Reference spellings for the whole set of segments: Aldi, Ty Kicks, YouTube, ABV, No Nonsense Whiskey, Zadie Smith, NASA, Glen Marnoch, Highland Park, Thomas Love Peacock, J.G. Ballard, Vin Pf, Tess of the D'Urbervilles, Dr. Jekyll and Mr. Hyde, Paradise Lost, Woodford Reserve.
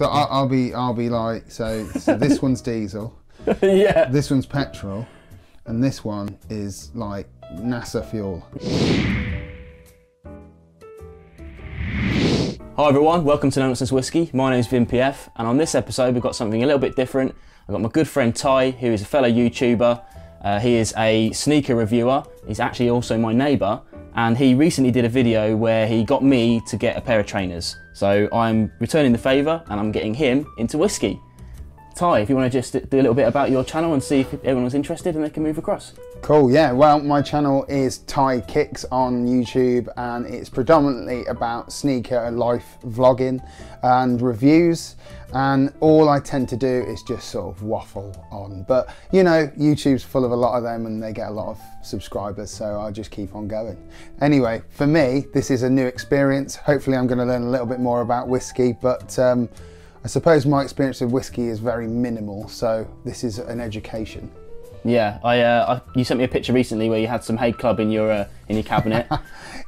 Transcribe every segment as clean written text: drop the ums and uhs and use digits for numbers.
So I'll be like, so this one's diesel, yeah. This one's petrol, and this one is like NASA fuel. Hi everyone, welcome to No Nonsense Whiskey. My name's Vin Pf, and on this episode we've got something a little bit different. I've got my good friend Ty, who is a fellow YouTuber. He is a sneaker reviewer. He's actually also my neighbour, and he recently did a video where he got me to get a pair of trainers. So I'm returning the favour and I'm getting him into whiskey. Ty, if you want to just do a little bit about your channel and see if everyone's interested and they can move across. Cool, yeah, well my channel is Ty Kicks on YouTube, and it's predominantly about sneaker life vlogging and reviews, and all I tend to do is just sort of waffle on. But you know, YouTube's full of a lot of them and they get a lot of subscribers, so I'll just keep on going. Anyway, for me this is a new experience. Hopefully I'm going to learn a little bit more about whiskey, but I suppose my experience with whiskey is very minimal, so this is an education. Yeah, you sent me a picture recently where you had some Hay Club in your cabinet.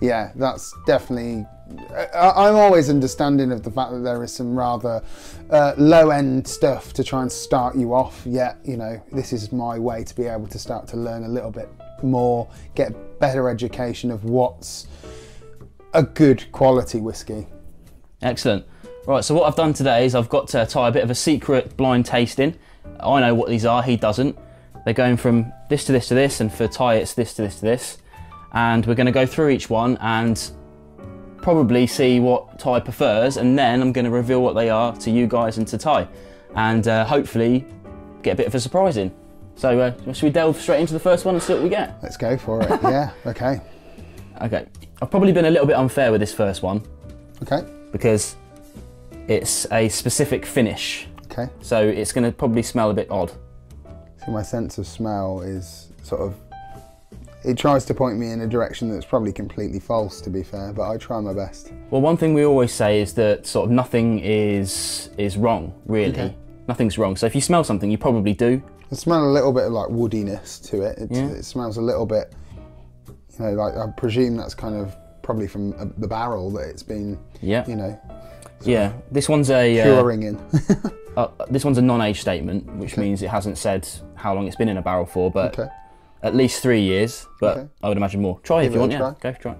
Yeah, that's definitely. I'm always understanding of the fact that there is some rather low-end stuff to try and start you off. Yet, you know, this is my way to be able to start to learn a little bit more, get better education of what's a good quality whiskey. Excellent. Right, so what I've done today is I've got to tie a bit of a secret blind tasting. I know what these are, he doesn't. They're going from this to this to this, and for Ty it's this to this to this. And we're going to go through each one and probably see what Ty prefers, and then I'm going to reveal what they are to you guys and to Ty. And hopefully get a bit of a surprise in. So should we delve straight into the first one and see what we get? Let's go for it, yeah, okay. Okay, I've probably been a little bit unfair with this first one. Okay. Because it's a specific finish. Okay. So it's going to probably smell a bit odd. So my sense of smell is sort of, it tries to point me in a direction that's probably completely false, to be fair, but I try my best. Well, one thing we always say is that sort of nothing is wrong, really. Okay. Nothing's wrong. So if you smell something, you probably do. I smell a little bit of like woodiness to it. Yeah. It smells a little bit, you know, like I presume that's kind of probably from the barrel that it's been, yeah. You know. Yeah, this one's a curing in. This one's a non-age statement, which okay. means it hasn't said how long it's been in a barrel for, but okay. at least 3 years. But okay. I would imagine more. Try if you want. Yeah, go try.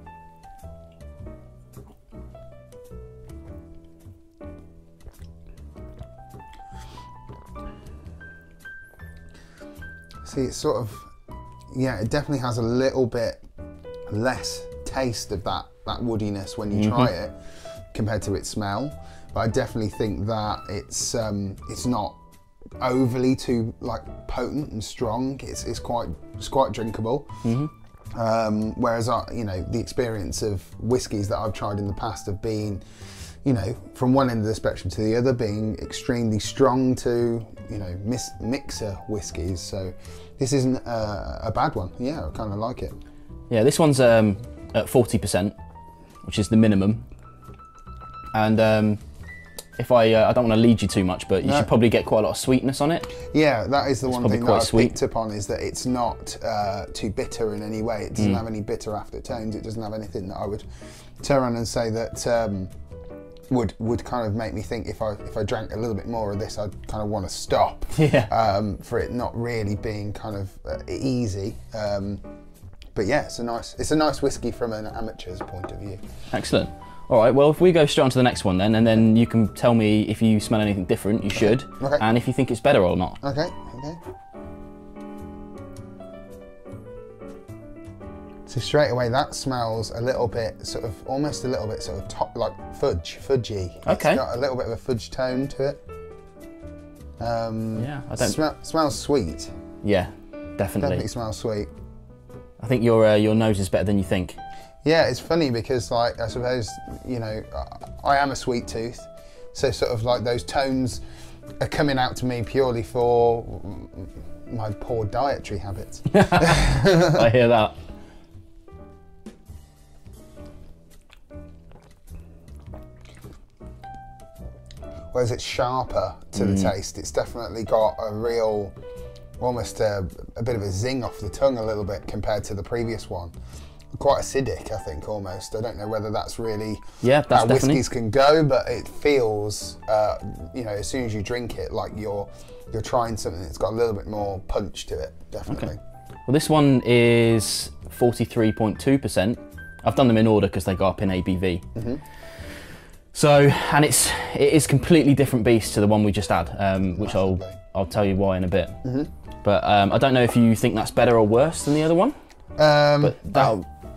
See, it's sort of, yeah, it definitely has a little bit less taste of that woodiness when you mm-hmm. try it. Compared to its smell, but I definitely think that it's not overly too like potent and strong. It's quite drinkable. Mm-hmm. Whereas you know, the experience of whiskies that I've tried in the past have been, you know, from one end of the spectrum to the other, being extremely strong to, you know, mixer whiskies. So this isn't a bad one. Yeah, I kind of like it. Yeah, this one's at 40%, which is the minimum. And I don't want to lead you too much, but you should probably get quite a lot of sweetness on it. Yeah, that is one thing that I've picked up on, is that it's not too bitter in any way. It doesn't have any bitter aftertones. It doesn't have anything that I would turn around and say that would kind of make me think if I drank a little bit more of this, I'd kind of want to stop. Yeah. For it not really being kind of easy. But yeah, it's a nice whiskey from an amateur's point of view. Excellent. All right, well, if we go straight on to the next one then, and then you can tell me if you smell anything different, you should, okay. and if you think it's better or not. Okay, okay. So straight away, that smells a little bit sort of, almost a little bit sort of top, like fudgy. Okay. It's got a little bit of a fudge tone to it. Yeah, I don't... Smells sweet. Yeah, definitely. Definitely smells sweet. I think your nose is better than you think. Yeah, it's funny because, like, I suppose, you know, I am a sweet tooth, so sort of like those tones are coming out to me purely for my poor dietary habits. I hear that. Whereas it's sharper to the taste. It's definitely got a real, almost a bit of a zing off the tongue a little bit compared to the previous one. quite acidic, I think, almost. I don't know whether that's really how whiskies can go, but it feels, you know, as soon as you drink it, like you're trying something that's got a little bit more punch to it, definitely. Okay. Well, this one is 43.2%. I've done them in order because they go up in ABV. Mm-hmm. So, and it is completely different beast to the one we just had, which I'll tell you why in a bit. Mm-hmm. But I don't know if you think that's better or worse than the other one.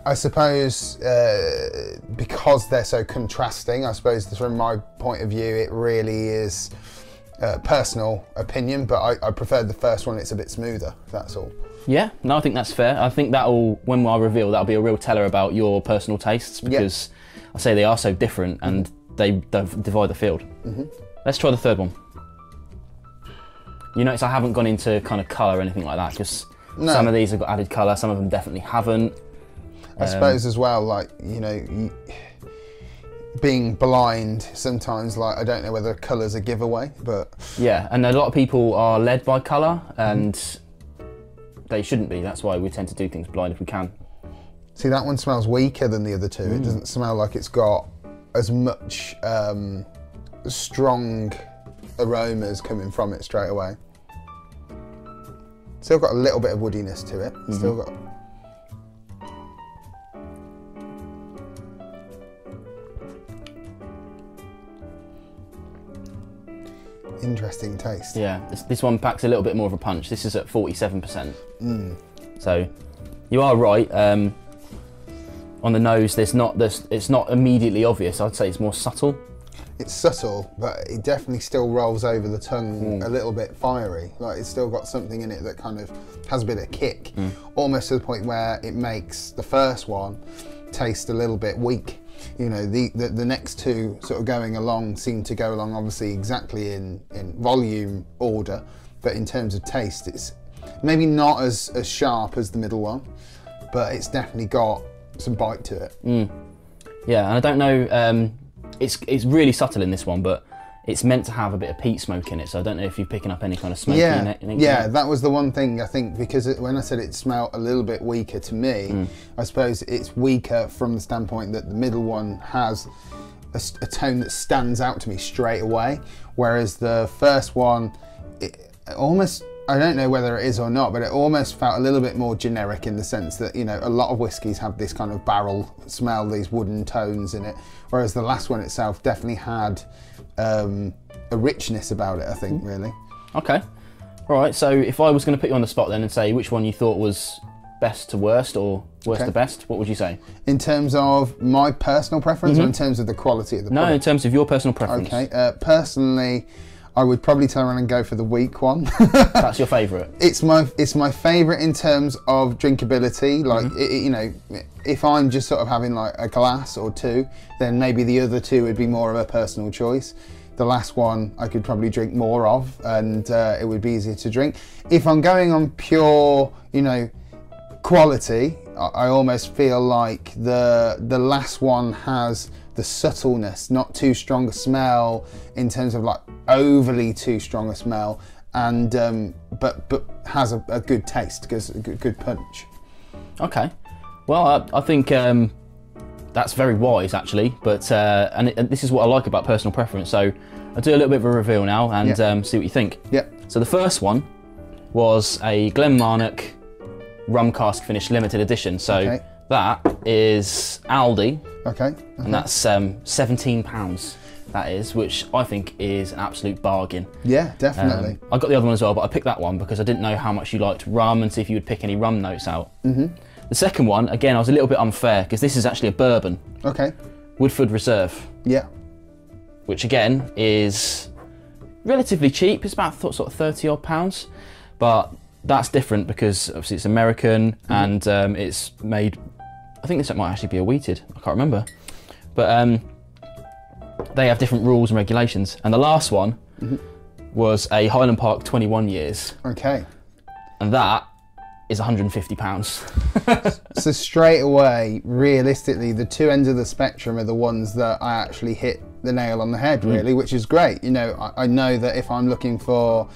I suppose because they're so contrasting, I suppose from my point of view, it really is personal opinion, but I preferred the first one. It's a bit smoother, that's all. Yeah, no, I think that's fair. I think that'll, when I reveal, that'll be a real teller about your personal tastes, because I say they are so different and they divide the field. Mm-hmm. Let's try the third one. You notice I haven't gone into kind of colour or anything like that, just some of these have got added colour, some of them definitely haven't. I suppose as well, like, you know, being blind sometimes, like, I don't know whether colour's a giveaway, but... Yeah, and a lot of people are led by colour, and they shouldn't be. That's why we tend to do things blind if we can. See, that one smells weaker than the other two. It doesn't smell like it's got as much strong aromas coming from it straight away. Still got a little bit of woodiness to it. Mm-hmm. Still got... Interesting taste. Yeah, this one packs a little bit more of a punch. This is at 47%. Mm. So, you are right. On the nose, it's not immediately obvious. I'd say it's more subtle. It's subtle, but it definitely still rolls over the tongue a little bit fiery. Like, it's still got something in it that kind of has a bit of kick, almost to the point where it makes the first one taste a little bit weak. You know, the next two sort of going along seem to go along obviously exactly in volume order, but in terms of taste, it's maybe not as sharp as the middle one, but it's definitely got some bite to it. Mm. Yeah, and I don't know, it's really subtle in this one, but it's meant to have a bit of peat smoke in it, so I don't know if you're picking up any kind of smoke in it. Yeah, that was the one thing, I think, because when I said it smelled a little bit weaker to me, I suppose it's weaker from the standpoint that the middle one has a tone that stands out to me straight away, whereas the first one, it almost, I don't know whether it is or not, but it almost felt a little bit more generic in the sense that, you know, a lot of whiskies have this kind of barrel smell, these wooden tones in it, whereas the last one itself definitely had a richness about it, I think, really. Okay. All right, so if I was going to put you on the spot then and say which one you thought was best to worst or worst to best, what would you say? In terms of my personal preference or in terms of the quality of the product? No, in terms of your personal preference. Okay, personally, I would probably turn around and go for the weak one. That's your favourite? It's my favourite in terms of drinkability. Like, you know, if I'm just sort of having like a glass or two, then maybe the other two would be more of a personal choice. The last one I could probably drink more of, and it would be easier to drink. If I'm going on pure, you know, quality, I almost feel like the last one has the subtleness, not too strong a smell in terms of like overly too strong a smell, and but has a good taste, gives a good punch. Okay, well I think that's very wise actually, but and this is what I like about personal preference. So I'll do a little bit of a reveal now and see what you think. Yeah. So the first one was a Glen Marnoch Rum Cask Finish Limited Edition. So. Okay. That is Aldi, and that's £17, that is, which I think is an absolute bargain. Yeah, definitely. I got the other one as well, but I picked that one because I didn't know how much you liked rum and see if you would pick any rum notes out. The second one, again, I was a little bit unfair because this is actually a bourbon. Okay. Woodford Reserve. Yeah. Which again is relatively cheap, it's about sort of £30 odd, but that's different because obviously it's American and it's made... I think this might actually be a wheated, I can't remember. But they have different rules and regulations. And the last one was a Highland Park 21 years. Okay. And that is £150. So straight away, realistically, the two ends of the spectrum are the ones that I actually hit the nail on the head, really, which is great. You know, I know that if I'm looking for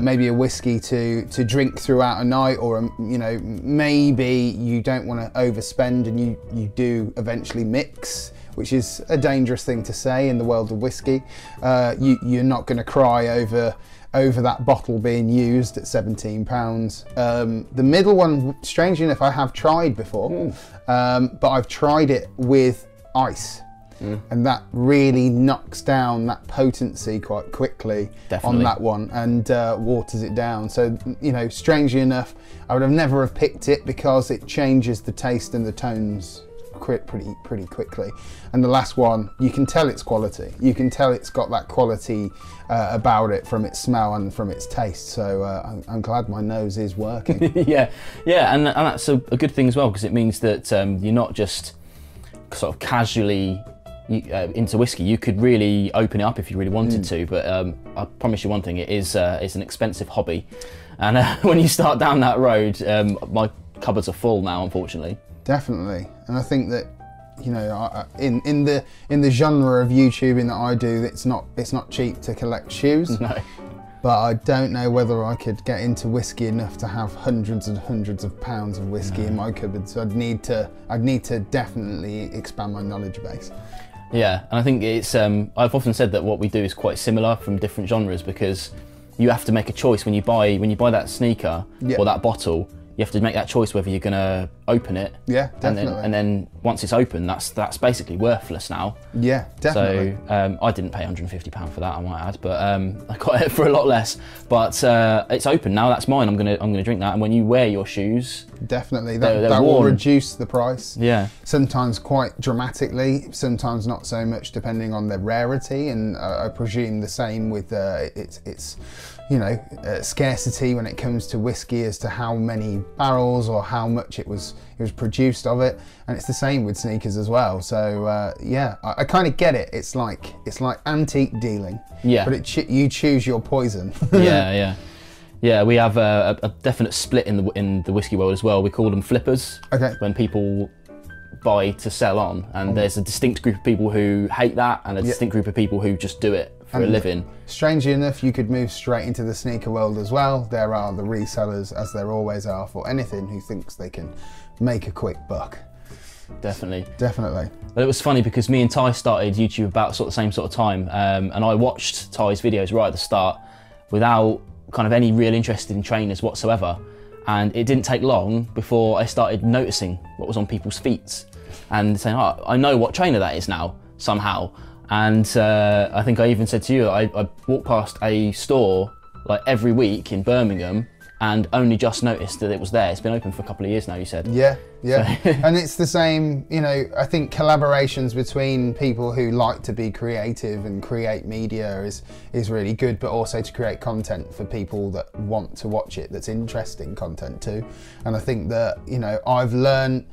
maybe a whiskey to drink throughout a night, or you know, maybe you don't want to overspend and you do eventually mix, which is a dangerous thing to say in the world of whiskey. You're not going to cry over that bottle being used at £17. The middle one, strangely enough, I have tried before, but I've tried it with ice. And that really knocks down that potency quite quickly. Definitely. On that one, and waters it down. So, you know, strangely enough, I would have never have picked it because it changes the taste and the tones pretty quickly. And the last one, you can tell its quality. You can tell it's got that quality about it from its smell and from its taste. So I'm glad my nose is working. yeah, and that's a good thing as well, because it means that you're not just sort of casually into whiskey. You could really open it up if you really wanted to, but I promise you one thing, it is it's an expensive hobby, and when you start down that road, my cupboards are full now, unfortunately. Definitely. And I think that, you know, in the genre of YouTubing that I do, it's not cheap to collect shoes. No. But I don't know whether I could get into whiskey enough to have hundreds and hundreds of pounds of whiskey in my cupboard. So I'd need to definitely expand my knowledge base. Yeah, and I think it's, I've often said that what we do is quite similar from different genres, because you have to make a choice when you buy that sneaker or that bottle. You have to make that choice whether you're going to open it. Yeah, definitely. And then once it's open, that's basically worthless now. Yeah, definitely. So I didn't pay £150 for that, I might add, but I got it for a lot less. But it's open now. That's mine. I'm gonna drink that. And when you wear your shoes, definitely that will reduce the price. Yeah. Sometimes quite dramatically. Sometimes not so much, depending on the rarity. And I presume the same with its you know, scarcity when it comes to whiskey as to how many barrels or how much it was produced of it. And it's the same with sneakers as well. So yeah, I kind of get it. It's like antique dealing. Yeah. But you choose your poison. Yeah. We have a definite split in the whiskey world as well. We call them flippers. Okay. When people buy to sell on, and there's a distinct group of people who hate that, and a distinct group of people who just do it for a living. Strangely enough, you could move straight into the sneaker world as well. There are the resellers, as there always are for anything, who thinks they can make a quick buck. Definitely. But it was funny because me and Ty started YouTube about sort of the same sort of time, and I watched Ty's videos right at the start without kind of any real interest in trainers whatsoever. And it didn't take long before I started noticing what was on people's feet and saying, oh, I know what trainer that is now, somehow. And I think I even said to you, I walked past a store like every week in Birmingham and only just noticed that it was there. It's been open for a couple of years now, you said. Yeah. So. And it's the same, you know, I think collaborations between people who like to be creative and create media is really good, but also to create content for people that want to watch it, that's interesting content too. And I think that, you know, I've learned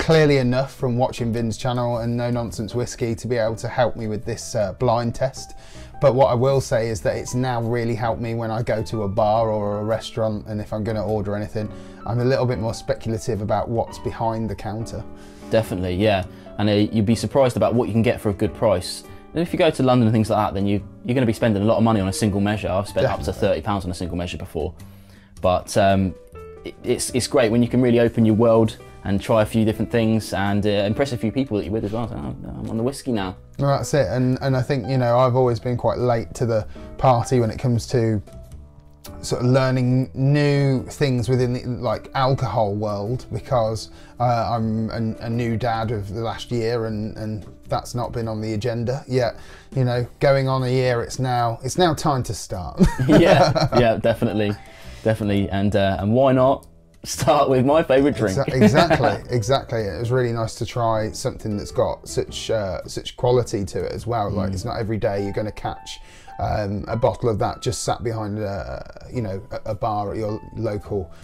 clearly enough from watching Vin's channel and No Nonsense Whiskey to be able to help me with this blind test. But what I will say is that it's now really helped me when I go to a bar or a restaurant, and if I'm going to order anything, I'm a little bit more speculative about what's behind the counter. Definitely, yeah. And you'd be surprised about what you can get for a good price. And if you go to London and things like that, then you're going to be spending a lot of money on a single measure. I've spent up to £30 on a single measure before. But it's great when you can really open your world and try a few different things and impress a few people that you're with as well. So, oh, I'm on the whiskey now. Well, that's it. And I think, you know, I've always been quite late to the party when it comes to sort of learning new things within the alcohol world, because I'm a new dad of the last year, and that's not been on the agenda yet. You know, going on a year, it's now time to start. yeah, definitely, and why not? Start with my favourite drink. Exactly. It was really nice to try something that's got such quality to it as well. Like, it's not every day you're going to catch a bottle of that just sat behind a bar at your local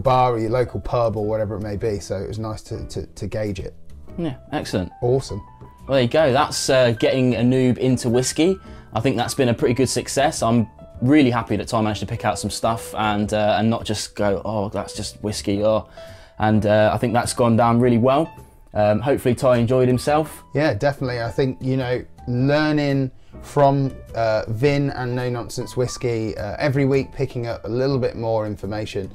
bar or your local pub or whatever it may be. So it was nice to gauge it. Yeah, excellent. Awesome. Well, there you go. That's getting a noob into whiskey. I think that's been a pretty good success. I'm really happy that Ty managed to pick out some stuff and not just go, oh, that's just whiskey, oh. And I think that's gone down really well. Hopefully Ty enjoyed himself. Yeah, definitely. I think, you know, learning from Vin and No Nonsense Whiskey, every week picking up a little bit more information.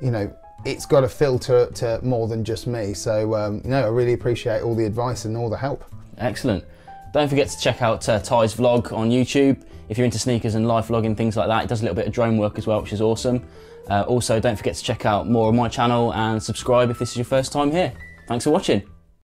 You know, it's got to filter to more than just me. So, I really appreciate all the advice and all the help. Excellent. Don't forget to check out Ty's vlog on YouTube. If you're into sneakers and life vlogging, things like that, he does a little bit of drone work as well, which is awesome. Also, don't forget to check out more of my channel and subscribe if this is your first time here. Thanks for watching.